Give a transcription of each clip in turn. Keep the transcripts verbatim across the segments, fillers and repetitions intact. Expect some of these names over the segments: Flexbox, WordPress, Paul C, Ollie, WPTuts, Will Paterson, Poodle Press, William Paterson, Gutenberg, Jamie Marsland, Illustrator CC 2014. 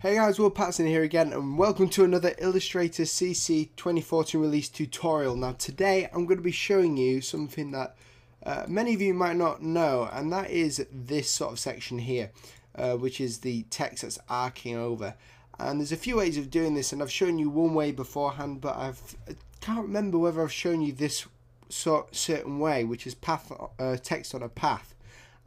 Hey guys, Will Paterson here again and welcome to another Illustrator C C twenty fourteen release tutorial. Now today I'm going to be showing you something that uh, many of you might not know, and that is this sort of section here, uh, which is the text that's arcing over. And there's a few ways of doing this, and I've shown you one way beforehand, but I've, I can't remember whether I've shown you this sort certain way, which is path uh, text on a path.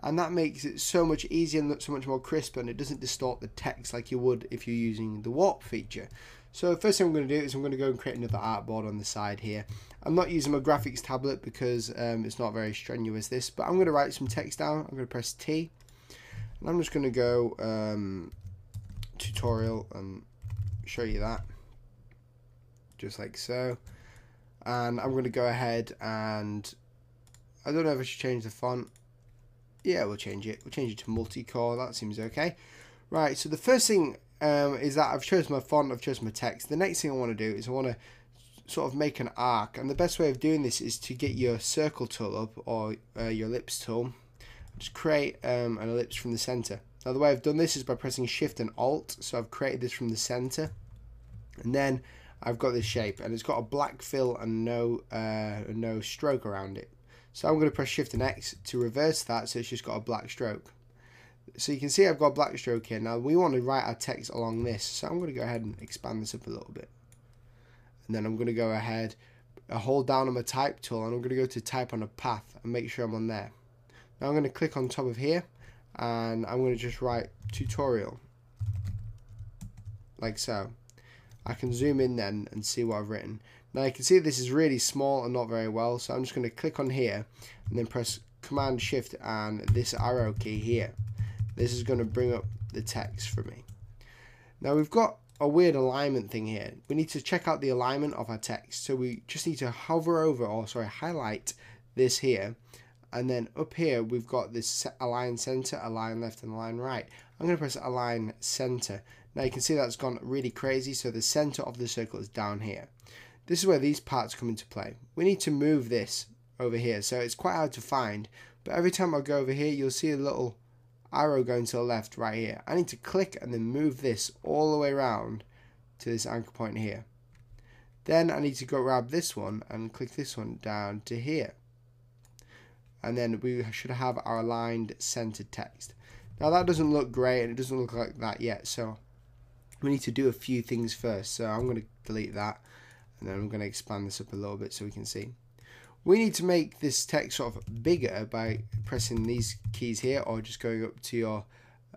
And that makes it so much easier and so much more crisp, and it doesn't distort the text like you would if you're using the warp feature. So first thing I'm going to do is I'm going to go and create another artboard on the side here. I'm not using my graphics tablet because um, it's not very strenuous this, but I'm going to write some text down. I'm going to press T, and I'm just going to go um, tutorial and show you that, just like so. And I'm going to go ahead and I don't know if I should change the font. Yeah, we'll change it. We'll change it to multi-core. That seems okay. Right, so the first thing um, is that I've chosen my font, I've chosen my text. The next thing I want to do is I want to sort of make an arc. And the best way of doing this is to get your circle tool up or uh, your ellipse tool. Just create um, an ellipse from the center. Now, the way I've done this is by pressing Shift and Alt. So I've created this from the center. And then I've got this shape. And it's got a black fill and no, uh, no stroke around it. So I'm going to press Shift and X to reverse that, so it's just got a black stroke. So you can see I've got a black stroke here. Now we want to write our text along this, so I'm going to go ahead and expand this up a little bit. And then I'm going to go ahead, I hold down on my type tool, and I'm going to go to type on a path and make sure I'm on there. Now I'm going to click on top of here, and I'm going to just write tutorial, like so. I can zoom in then and see what I've written. Now you can see this is really small and not very well, so I'm just going to click on here and then press Command Shift and this arrow key here. This is going to bring up the text for me. Now we've got a weird alignment thing here. We need to check out the alignment of our text, so we just need to hover over, or sorry, highlight this here, and then up here we've got this align center, align left and align right. I'm going to press align center. Now you can see that's gone really crazy, so the center of the circle is down here. This is where these parts come into play. We need to move this over here, so it's quite hard to find, but every time I go over here you'll see a little arrow going to the left right here. I need to click and then move this all the way around to this anchor point here. Then I need to go grab this one and click this one down to here. And then we should have our aligned centered text. Now that doesn't look great, and it doesn't look like that yet, so we need to do a few things first. So I'm going to delete that, and then I'm going to expand this up a little bit so we can see. We need to make this text sort of bigger by pressing these keys here, or just going up to your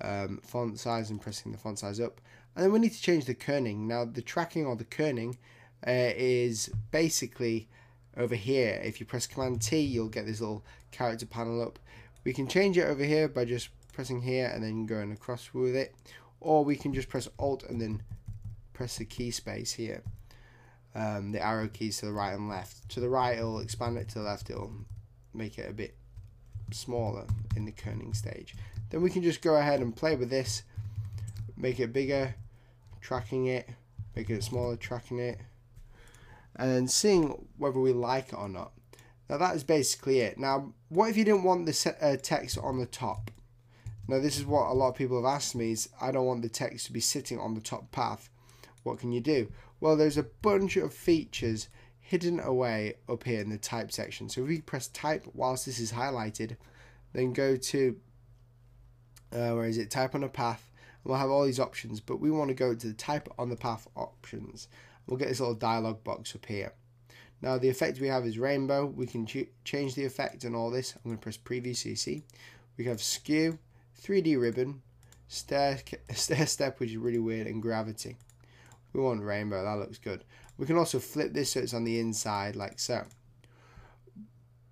um, font size and pressing the font size up. And then we need to change the kerning. Now the tracking or the kerning uh, is basically over here. If you press Command T, you'll get this little character panel up. We can change it over here by just pressing here and then going across with it, or we can just press Alt and then press the key space here, um, the arrow keys to the right and left. To the right it'll expand it, to the left it'll make it a bit smaller in the kerning stage. Then we can just go ahead and play with this, make it bigger, tracking it, making it smaller, tracking it, and then seeing whether we like it or not. Now that is basically it. Now what if you didn't want the uh, text on the top? Now this is what a lot of people have asked me, is I don't want the text to be sitting on the top path. What can you do? Well, there's a bunch of features hidden away up here in the type section. So if we press type whilst this is highlighted, then go to, uh, where is it, type on a path, and we'll have all these options, but we want to go to the type on the path options. We'll get this little dialog box up here. Now the effect we have is rainbow. We can ch change the effect and all this. I'm going to press preview C C. We have skew, three D ribbon, stair, stair step, which is really weird, and gravity. We want rainbow. That looks good. We can also flip this so it's on the inside like so.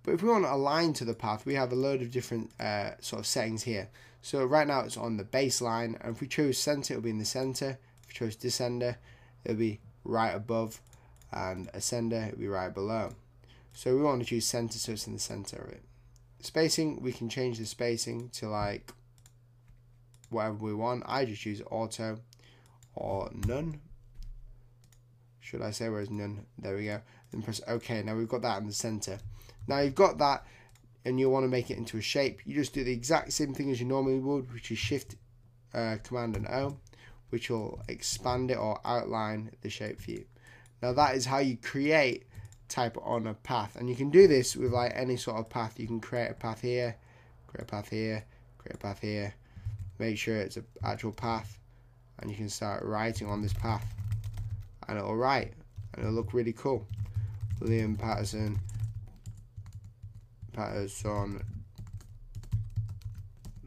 But if we want to align to the path, we have a load of different uh, sort of settings here. So right now it's on the baseline, and if we chose center, it'll be in the center. If we chose descender, it'll be right above, and ascender, it'll be right below. So we want to choose center, so it's in the center of it. Spacing, we can change the spacing to like whatever we want. I just use auto or none. Should I say where's none? There we go. And press OK. Now we've got that in the center. Now you've got that, and you want to make it into a shape. You just do the exact same thing as you normally would, which is Shift, uh, Command and O. which will expand it or outline the shape for you. Now that is how you create type on a path, and you can do this with like any sort of path. You can create a path here, create a path here, create a path here. Make sure it's an actual path, and you can start writing on this path, and it'll write, and it'll look really cool. William Paterson, Paterson,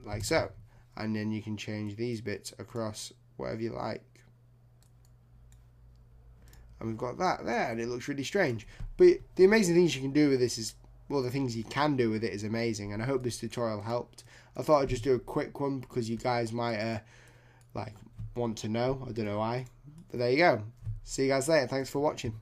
like so, and then you can change these bits across whatever you like. And we've got that there, and it looks really strange. But the amazing things you can do with this is, well, the things you can do with it is amazing, and I hope this tutorial helped. I thought I'd just do a quick one because you guys might uh, like want to know. I don't know why, but there you go. See you guys later. Thanks for watching.